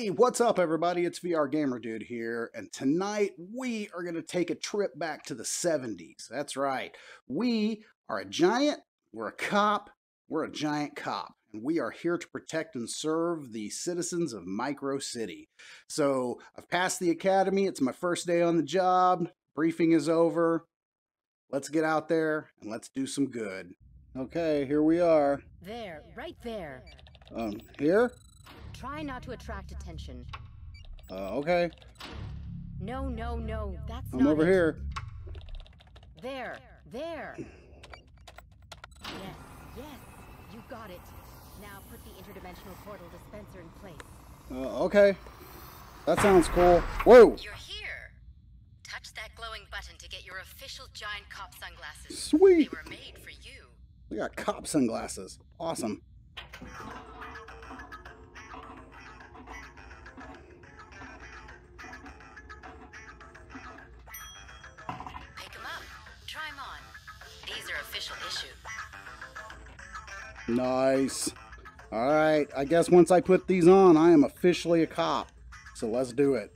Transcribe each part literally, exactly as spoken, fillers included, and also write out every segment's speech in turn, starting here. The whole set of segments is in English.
Hey, what's up everybody? It's V R Gamer Dude here, and tonight we are going to take a trip back to the seventies. That's right. We are a giant, we're a cop, we're a giant cop, and we are here to protect and serve the citizens of Micro City. So, I've passed the academy, it's my first day on the job, briefing is over, let's get out there and let's do some good. Okay, here we are. There, right there. Um, here? Try not to attract attention. Uh, okay. No, no, no, that's I'm not I'm over it. Here. There, there. Yes, yes, you got it. Now put the interdimensional portal dispenser in place. Uh, okay. That sounds cool. Whoa! You're here. Touch that glowing button to get your official Giant Cop sunglasses. Sweet! They were made for you. We got cop sunglasses. Awesome. Nice. All right, I guess once I put these on, I am officially a cop. So let's do it.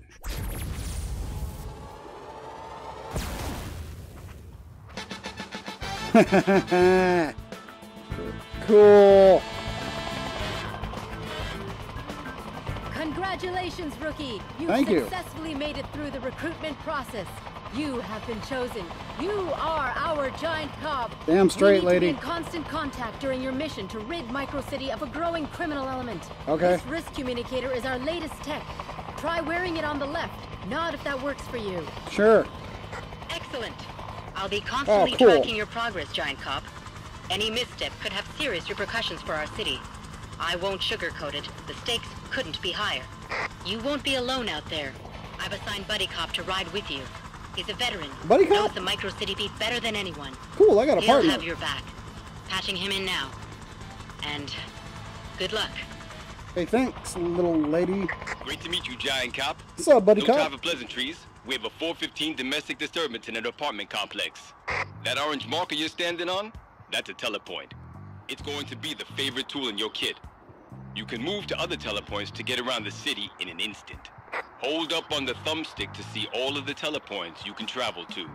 Cool. Congratulations, rookie. You Thank successfully you. made it through the recruitment process. You have been chosen. You are our Giant Cop. Damn straight, lady. We need to be in constant contact during your mission to rid Micro City of a growing criminal element. Okay. This risk communicator is our latest tech. Try wearing it on the left. Not if that works for you. Sure. Excellent. I'll be constantly oh, cool. tracking your progress, Giant Cop. Any misstep could have serious repercussions for our city. I won't sugarcoat it. The stakes couldn't be higher. You won't be alone out there. I've assigned Buddy Cop to ride with you. He's a veteran. Buddy Cop? Knows the Micro City beat better than anyone. Cool, I got a He'll partner. He'll have your back. Patching him in now. And good luck. Hey, thanks, little lady. Great to meet you, Giant Cop. What's up, Buddy no Cop? No private pleasantries. We have a four fifteen domestic disturbance in an apartment complex. That orange marker you're standing on? That's a telepoint. It's going to be the favorite tool in your kit. You can move to other telepoints to get around the city in an instant. Hold up on the thumbstick to see all of the telepoints you can travel to.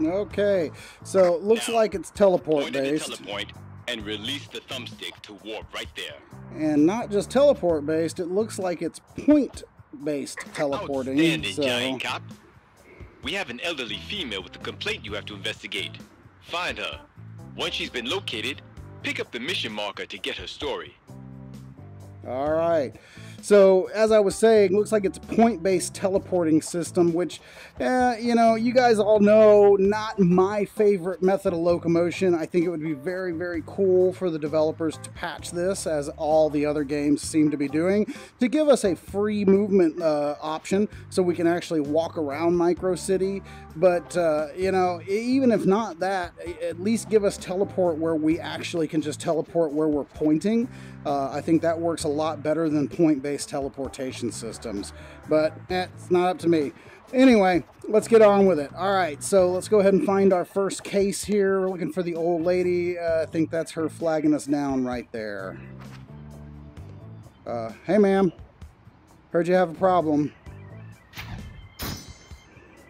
Okay, so it looks now, like it's teleport based. Point at the telepoint and release the thumbstick to warp right there. And not just teleport based, it looks like it's point based teleporting. Outstanding, so. Giant Cop. We have an elderly female with a complaint you have to investigate. Find her. Once she's been located, pick up the mission marker to get her story. All right. So, as I was saying, looks like it's a point-based teleporting system, which, eh, you know, you guys all know, not my favorite method of locomotion. I think it would be very, very cool for the developers to patch this, as all the other games seem to be doing, to give us a free movement uh, option so we can actually walk around Micro City. But, uh, you know, even if not that, at least give us teleport where we actually can just teleport where we're pointing. Uh, I think that works a lot better than point-based teleportation systems, but eh, it's not up to me. Anyway, let's get on with it. All right, so let's go ahead and find our first case here. We're looking for the old lady. Uh, I think that's her flagging us down right there. Uh, hey, ma'am. Heard you have a problem.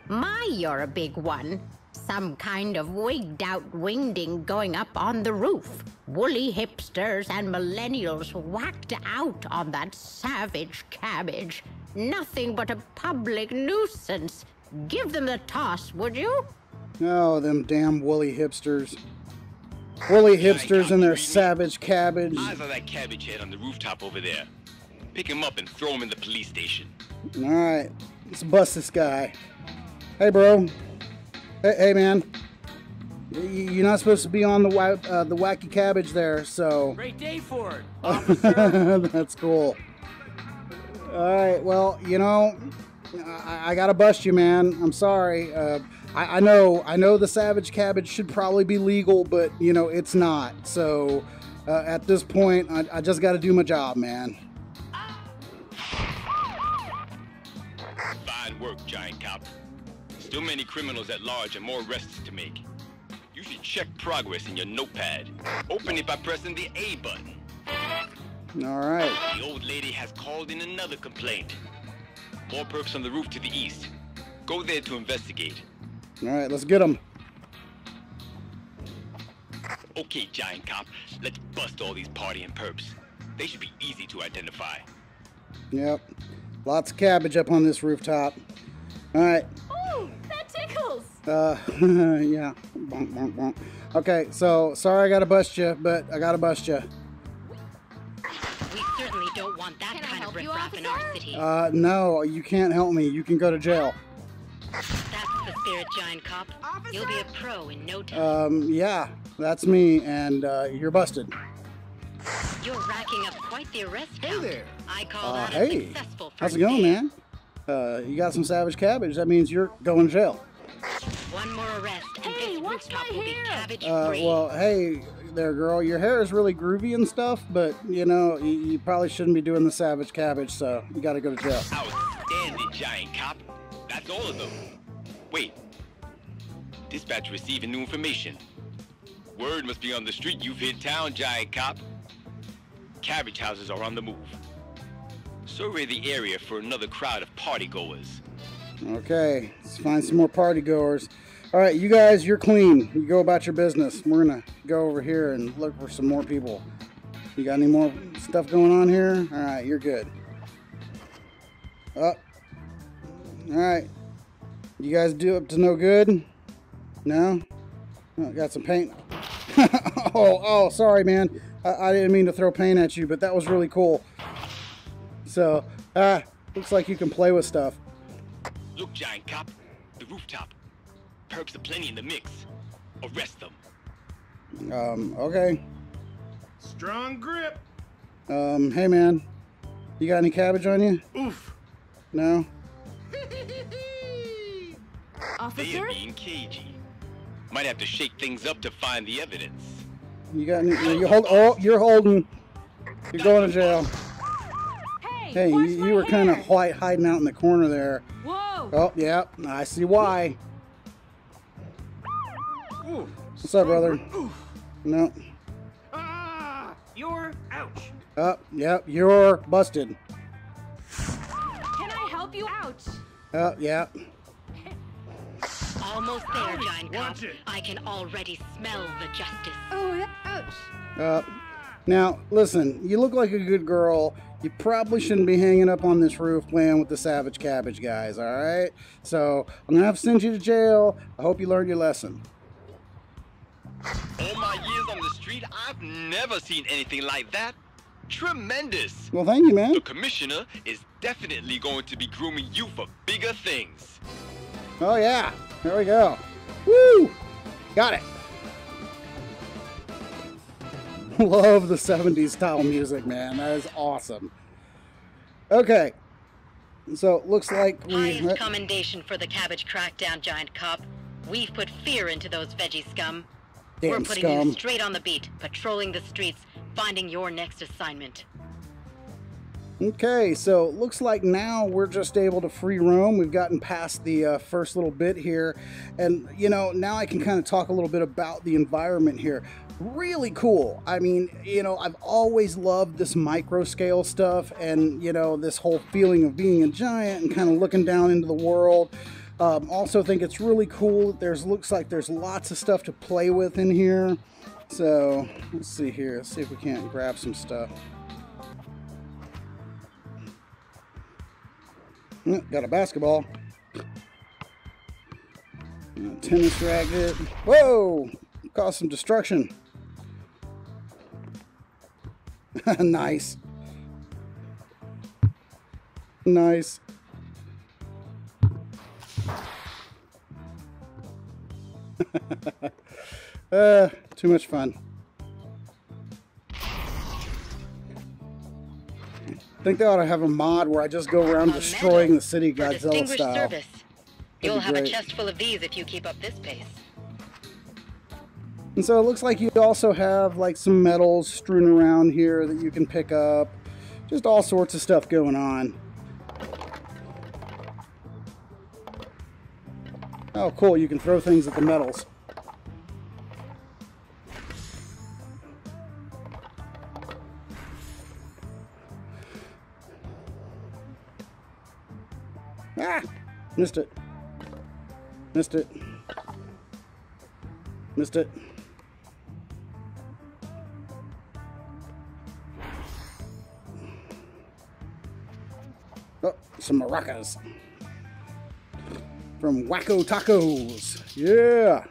My, you're a big one. Some kind of wigged-out wingding going up on the roof. Woolly hipsters and millennials whacked out on that savage cabbage. Nothing but a public nuisance. Give them the toss, would you? Oh, them damn woolly hipsters. Woolly hipsters and their savage cabbage. Eyes on that cabbage head on the rooftop over there. Pick him up and throw him in the police station. All right, let's bust this guy. Hey, bro. Hey, hey, man, you're not supposed to be on the wa uh, the wacky cabbage there, so... Great day for it, officer. That's cool. All right, well, you know, I, I gotta bust you, man. I'm sorry. Uh, I, I know, I know the savage cabbage should probably be legal, but, you know, it's not. So, uh, at this point, I, I just gotta do my job, man. Fine work, Giant Cop. Still many criminals at large and more arrests to make. You should check progress in your notepad. Open it by pressing the A button. All right. The old lady has called in another complaint. More perps on the roof to the east. Go there to investigate. All right, let's get them. Okay, Giant Cop, let's bust all these partying perps. They should be easy to identify. Yep. Lots of cabbage up on this rooftop. All right. Ooh, that tickles. Uh, yeah. Bonk, bonk, bonk. Okay, so sorry I gotta bust you, but I gotta bust you. We certainly don't want that kind of riffraff in our city. Uh, no, you can't help me. You can go to jail. That's the spirit, Giant Cop. Officer? You'll be a pro in no time. Um, yeah, that's me, and uh, you're busted. You're racking up quite the arrest. Hey there. I call uh, that a hey. Successful first. How's it going, man? Uh, you got some savage cabbage. That means you're going to jail. One more arrest, and hey, this rooftop will be cabbage free. Uh, well, hey there, girl. Your hair is really groovy and stuff, but you know you, you probably shouldn't be doing the savage cabbage. So you got to go to jail. Outstanding, Giant Cop. That's all of them. Wait. Dispatch receiving new information. Word must be on the street. You've hit town, Giant Cop. Cabbage houses are on the move. Survey the area for another crowd of partygoers. Okay, let's find some more partygoers. All right, you guys, you're clean. You go about your business. We're gonna go over here and look for some more people. You got any more stuff going on here? All right, you're good. Up. All right, you guys do up to no good? No? Oh, got some paint. oh, oh, sorry, man. I didn't mean to throw paint at you, but that was really cool. So, ah, looks like you can play with stuff. Look, Giant Cop, the rooftop. Perps are plenty in the mix. Arrest them. Um, okay. Strong grip. Um, hey man, you got any cabbage on you? Oof. No? Officer? They're being cagey. Might have to shake things up to find the evidence. You got any, you hold, oh, you're holding, you're going to jail. Hey, hey you, you were kind of white hiding out in the corner there. Whoa. Oh, yeah, I see why. Ooh. What's up, brother? Oof. No. Ah, you're, ouch. Oh, yep, yeah, you're busted. Can I help you? Ouch. Oh, yeah. Almost there, Giant Cop. I can already smell the justice. Oh, ouch. Uh, now, listen, you look like a good girl. You probably shouldn't be hanging up on this roof playing with the savage cabbage guys, all right? So, I'm going to have to send you to jail. I hope you learned your lesson. All my years on the street, I've never seen anything like that. Tremendous. Well, thank you, man. The commissioner is definitely going to be grooming you for bigger things. Oh, yeah. There we go. Woo! Got it. Love the seventies style music, man. That is awesome. Okay. So, it looks like we... Highest commendation for the cabbage crackdown, Giant Cop. We've put fear into those veggie scum. Damn We're putting scum. You straight on the beat, patrolling the streets, finding your next assignment. Okay, so looks like now we're just able to free roam. We've gotten past the uh, first little bit here. And, you know, now I can kind of talk a little bit about the environment here. Really cool. I mean, you know, I've always loved this micro scale stuff and, you know, this whole feeling of being a giant and kind of looking down into the world. Um, also think it's really cool. There's looks like there's lots of stuff to play with in here. So let's see here. Let's see if we can't grab some stuff. Got a basketball. Tennis racket. Whoa! Caused some destruction. Nice. Nice. uh, too much fun. I think they ought to have a mod where I just go around destroying the city Godzilla style. Service. You'll have a chest full of these if you keep up this pace. And so it looks like you also have like some medals strewn around here that you can pick up. Just all sorts of stuff going on. Oh, cool. You can throw things at the medals. Missed it. Missed it. Missed it. Oh, some maracas from Wacko Tacos. Yeah.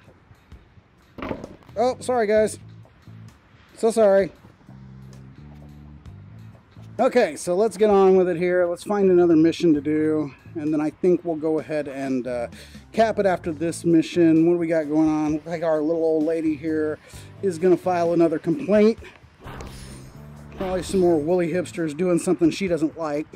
Oh, sorry guys. So sorry. Okay, so let's get on with it here. Let's find another mission to do, and then I think we'll go ahead and uh, cap it after this mission. What do we got going on? Like our little old lady here is gonna file another complaint. Probably some more woolly hipsters doing something she doesn't like.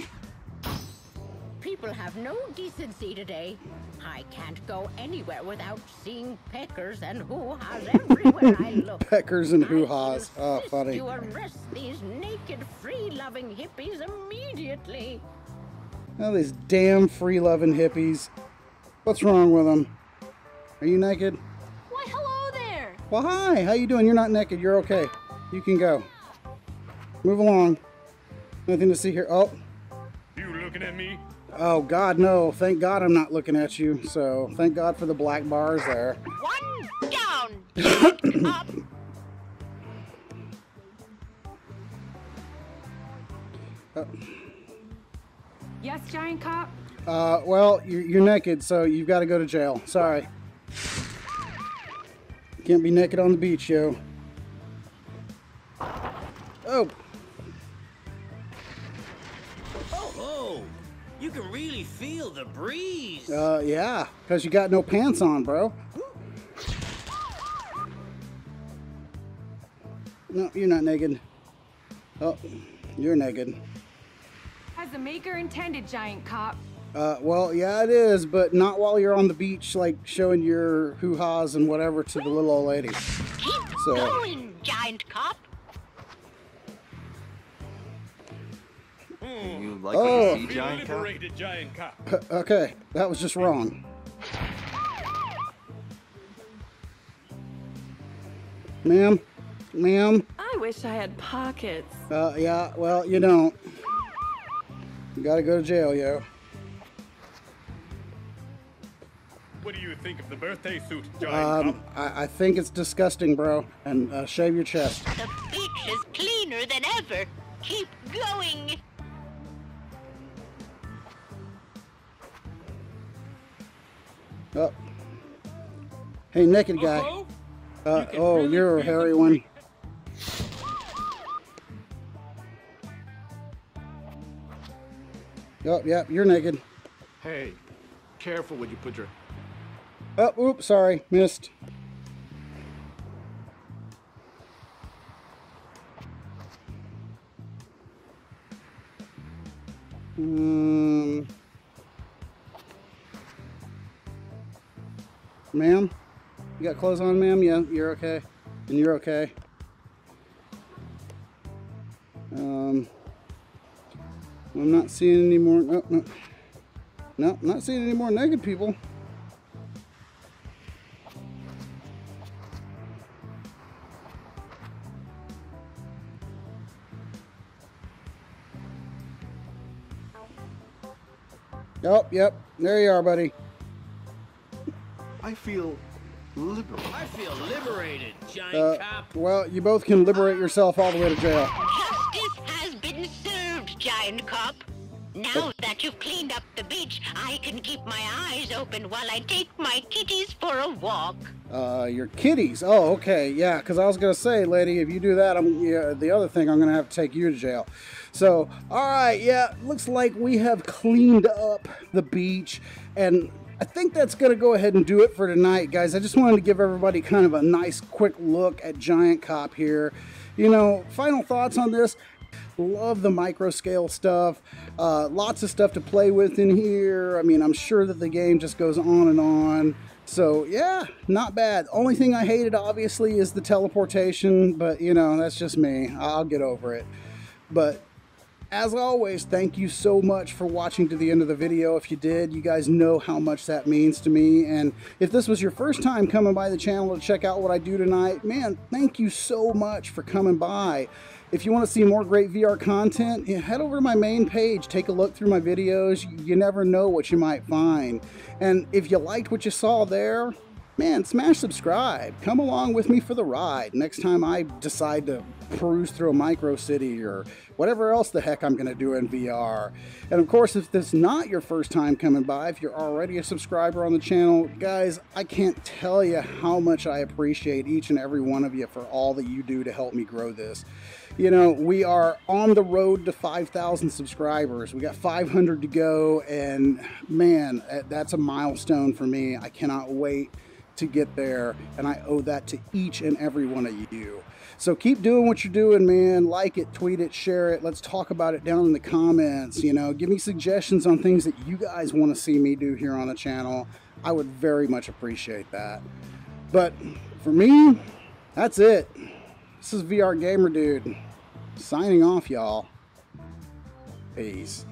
People have no decency today. I can't go anywhere without seeing peckers and hoo-haws everywhere I look. Peckers and hoo-haws. Oh, funny. You arrest these naked, free-loving hippies immediately. Oh, these damn free-loving hippies. What's wrong with them? Are you naked? Why, hello there. Well, hi. How you doing? You're not naked. You're okay. You can go. Move along. Nothing to see here. Oh. You looking at me? Oh God, no. Thank God I'm not looking at you. So thank God for the black bars there. One down. Up. Uh, yes, Giant Cop? Uh, well, you're, you're naked, so you've got to go to jail. Sorry. Can't be naked on the beach, yo. Oh. You can really feel the breeze. Uh, yeah, because you got no pants on, bro. No, you're not naked. Oh, you're naked. As the maker intended, Giant Cop. Uh, well, yeah, it is, but not while you're on the beach, like, showing your hoo-haws and whatever to the little old lady. Keep so. Going, Giant Cop. You like oh. what you see, Giant Cop? Giant Cop. Okay, that was just wrong. Ma'am? Ma'am? I wish I had pockets. Uh, yeah, well, you don't. You gotta go to jail, yo. What do you think of the birthday suit, Giant um, Cop? I, I think it's disgusting, bro. And uh, shave your chest. The beach is cleaner than ever. Keep going. Oh. Hey, naked guy. Uh-oh. Uh, you oh, really you're a hairy one. Oh, yeah, you're naked. Hey, careful when you put your... Oh, oops, sorry, missed. Um... Ma'am? You got clothes on, ma'am? Yeah, you're okay. And you're okay. Um, I'm not seeing any more... No, no. No, not seeing any more naked people. Oh, yep. There you are, buddy. I feel liberated. I feel liberated, Giant uh, Cop. Well, you both can liberate yourself all the way to jail. Justice has been served, Giant Cop. Now oh. that you've cleaned up the beach, I can keep my eyes open while I take my kitties for a walk. Uh, your kitties? Oh, okay, yeah, because I was going to say, lady, if you do that, I'm, yeah, the other thing, I'm going to have to take you to jail. So, all right, yeah, looks like we have cleaned up the beach, and... I think that's going to go ahead and do it for tonight, guys. I just wanted to give everybody kind of a nice quick look at Giant Cop here. You know, final thoughts on this. Love the micro scale stuff. Uh, lots of stuff to play with in here. I mean, I'm sure that the game just goes on and on. So, yeah, not bad. Only thing I hated, obviously, is the teleportation. But, you know, that's just me. I'll get over it. But... as always, thank you so much for watching to the end of the video. If you did, you guys know how much that means to me. And if this was your first time coming by the channel to check out what I do tonight, man, thank you so much for coming by. If you want to see more great V R content, head over to my main page, take a look through my videos. You never know what you might find. And if you liked what you saw there, man, smash subscribe. Come along with me for the ride. Next time I decide to peruse through a Micro City or whatever else the heck I'm going to do in V R. And of course, if this is not your first time coming by, if you're already a subscriber on the channel, guys, I can't tell you how much I appreciate each and every one of you for all that you do to help me grow this. You know, we are on the road to five thousand subscribers. We got five hundred to go, and man, that's a milestone for me. I cannot wait to get there, and I owe that to each and every one of you. So keep doing what you're doing, man. Like it, tweet it, share it. Let's talk about it down in the comments. You know, give me suggestions on things that you guys want to see me do here on the channel. I would very much appreciate that. But for me, that's it. This is V R Gamer Dude signing off, y'all. Peace.